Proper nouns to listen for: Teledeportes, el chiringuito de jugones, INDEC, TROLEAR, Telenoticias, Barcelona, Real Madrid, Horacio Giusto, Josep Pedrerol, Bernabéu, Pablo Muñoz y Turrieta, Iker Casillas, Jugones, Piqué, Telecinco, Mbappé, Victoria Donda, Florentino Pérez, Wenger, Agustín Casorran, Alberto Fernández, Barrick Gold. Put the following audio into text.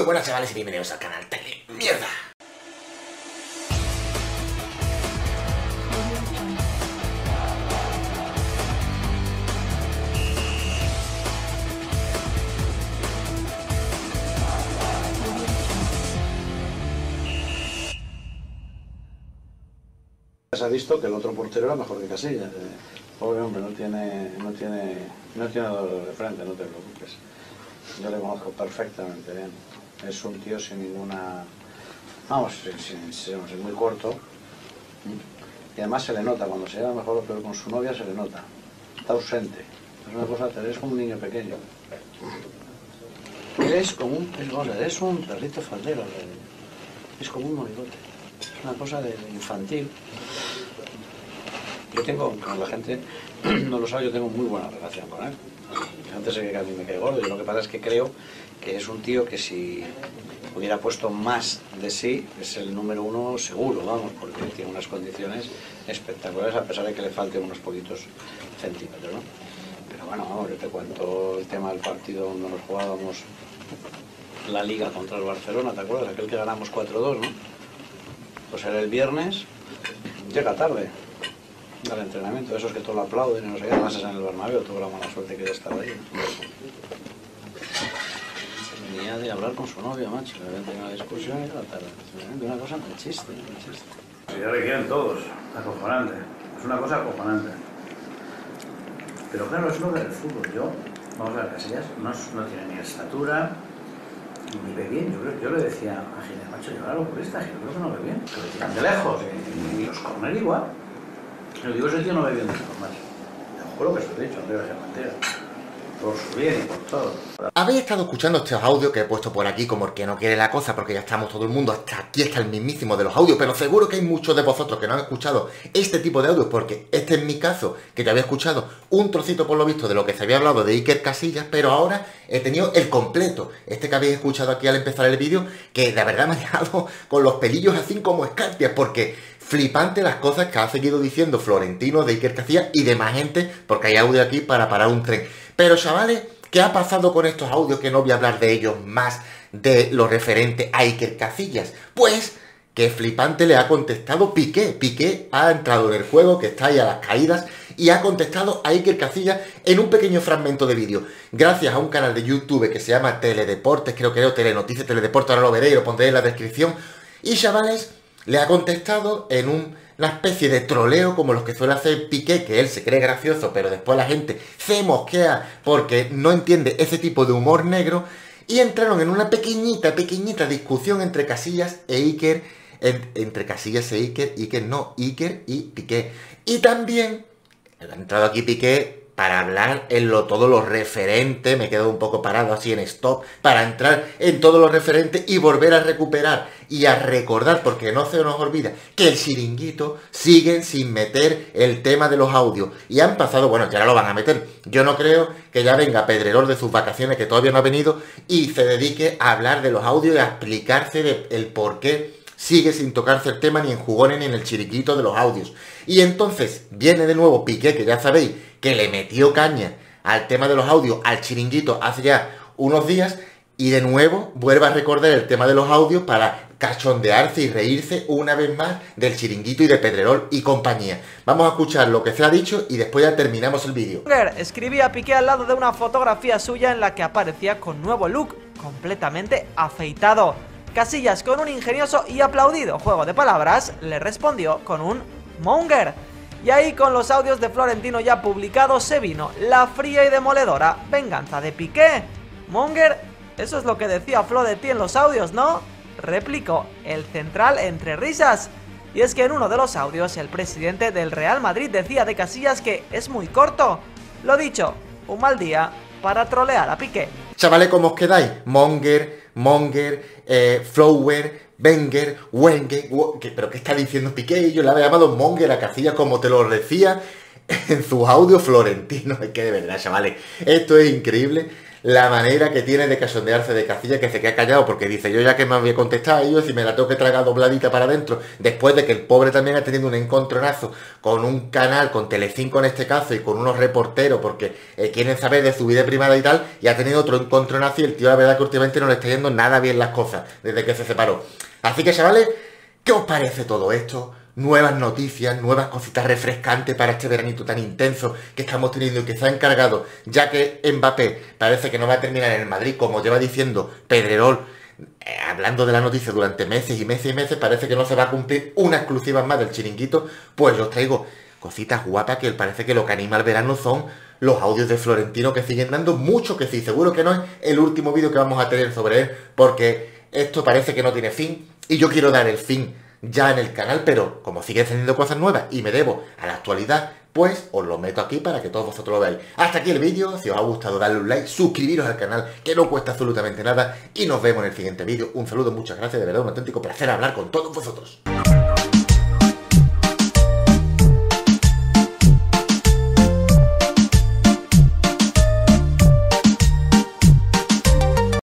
Muy buenas, chavales, y bienvenidos al canal Tele Mierda. Se ha visto que el otro portero era mejor que Casillas. Pobre hombre, no tiene dolor de frente, no te preocupes. Yo le conozco perfectamente bien. Es un tío sin ninguna... Vamos, es muy corto. Y además se le nota, cuando se lleva mejor o peor con su novia, se le nota. Está ausente. Es una cosa, eres como un niño pequeño. Eres como un... eres un perrito faldero. Es como un monigote. Es una cosa de infantil. Yo tengo, con la gente, no lo sabe, yo tengo muy buena relación con él. Antes de que a mí me cae gordo, y lo que pasa es que creo que es un tío que si hubiera puesto más de sí, es el número uno seguro, vamos, porque tiene unas condiciones espectaculares, a pesar de que le falten unos poquitos centímetros, ¿no? Pero bueno, vamos, yo te cuento el tema del partido donde nos jugábamos la Liga contra el Barcelona, ¿te acuerdas? Aquel que ganamos 4-2, ¿no? Pues era el viernes, llega tarde al entrenamiento, esos que todo lo aplauden y no sé qué, además es en el Bernabéu, tuve la mala suerte que ya estaba ahí, ¿no? Venía de hablar con su novia, macho, había tenido una discusión y era tarde, una cosa de chiste, de chiste. Si ya le quieren todos, acojonante, es una cosa acojonante. Pero claro, es lo del fútbol, yo, vamos a ver, Casillas no tiene ni estatura, ni ve bien, yo le decía a Gilles, macho, yo ahora por esta, yo creo que no ve bien, que le tiran de lejos, y los corner igual. Lo digo, ese tío no ve bien de normal. Te juro que se lo he dicho, Andrés Germantera. Por su bien y por todo. Habéis estado escuchando estos audios que he puesto por aquí como el que no quiere la cosa, porque ya estamos todo el mundo hasta aquí, hasta el mismísimo de los audios, pero seguro que hay muchos de vosotros que no han escuchado este tipo de audios, porque este es mi caso, que te había escuchado un trocito por lo visto de lo que se había hablado de Iker Casillas, pero ahora he tenido el completo, este que habéis escuchado aquí al empezar el vídeo, que la verdad me ha dejado con los pelillos así como escarpias, porque flipante las cosas que ha seguido diciendo Florentino de Iker Casillas y demás gente, porque hay audio aquí para parar un tren. Pero, chavales, ¿qué ha pasado con estos audios? Que no voy a hablar de ellos más, de lo referente a Iker Casillas. Pues, que flipante le ha contestado Piqué. Piqué ha entrado en el juego, que está ahí a las caídas, y ha contestado a Iker Casillas en un pequeño fragmento de vídeo. Gracias a un canal de YouTube que se llama Teledeportes, creo que era Telenoticias, Teledeportes, ahora lo veréis, lo pondré en la descripción. Y, chavales, le ha contestado en una especie de troleo como los que suele hacer Piqué, que él se cree gracioso, pero después la gente se mosquea porque no entiende ese tipo de humor negro, y entraron en una pequeñita discusión entre Casillas e Iker, entre Casillas e Iker, Iker y Piqué. Y también ha entrado aquí Piqué para hablar en todo lo referente, me quedo un poco parado así en stop, para entrar en todo lo referente y volver a recuperar y a recordar, porque no se nos olvida, que el chiringuito siguen sin meter el tema de los audios. Y han pasado, bueno, ya lo van a meter. Yo no creo que ya venga Pedrerol de sus vacaciones, que todavía no ha venido, y se dedique a hablar de los audios y a explicarse el por qué sigue sin tocarse el tema ni en Jugones ni en el chiringuito de los audios. Y entonces viene de nuevo Piqué, que ya sabéis que le metió caña al tema de los audios al chiringuito hace ya unos días, y de nuevo vuelve a recordar el tema de los audios para cachondearse y reírse una vez más del chiringuito y de Pedrerol y compañía. Vamos a escuchar lo que se ha dicho y después ya terminamos el vídeo. Escribí a Piqué al lado de una fotografía suya en la que aparecía con nuevo look, completamente afeitado. Casillas, con un ingenioso y aplaudido juego de palabras, le respondió con un monger. Y ahí, con los audios de Florentino ya publicados, se vino la fría y demoledora venganza de Piqué. Monger, eso es lo que decía Flo de ti en los audios, ¿no?, replicó el central entre risas. Y es que en uno de los audios el presidente del Real Madrid decía de Casillas que es muy corto. Lo dicho, un mal día para trolear a Piqué. Chavales, ¿cómo os quedáis? Monger, Flower, Wenger, ¿pero qué está diciendo Piqué? Yo le había llamado Monger a Casillas, como te lo decía en sus audios Florentino. Es que de verdad, chavales, esto es increíble. la manera que tiene de cachondearse de Casillas, que se queda callado porque dice, yo ya que me había contestado a ellos y me la tengo que tragar dobladita para adentro, después de que el pobre también ha tenido un encontronazo con un canal, con Telecinco en este caso, y con unos reporteros porque quieren saber de su vida privada y tal, y ha tenido otro encontronazo y el tío la verdad que últimamente no le está yendo nada bien las cosas desde que se separó. Así que chavales, ¿qué os parece todo esto? Nuevas noticias, nuevas cositas refrescantes para este veranito tan intenso que estamos teniendo y que se ha encargado, ya que Mbappé parece que no va a terminar en el Madrid, como lleva diciendo Pedrerol, hablando de la noticia durante meses y meses y meses, parece que no se va a cumplir una exclusiva más del chiringuito, pues os traigo cositas guapas que parece que lo que anima al verano son los audios de Florentino que siguen dando mucho que sí, seguro que no es el último vídeo que vamos a tener sobre él, porque esto parece que no tiene fin y yo quiero dar el fin ya en el canal, pero como sigue teniendo cosas nuevas y me debo a la actualidad, pues os lo meto aquí para que todos vosotros lo veáis. Hasta aquí el vídeo, si os ha gustado darle un like, suscribiros al canal que no cuesta absolutamente nada y nos vemos en el siguiente vídeo. Un saludo, muchas gracias, de verdad un auténtico placer hablar con todos vosotros.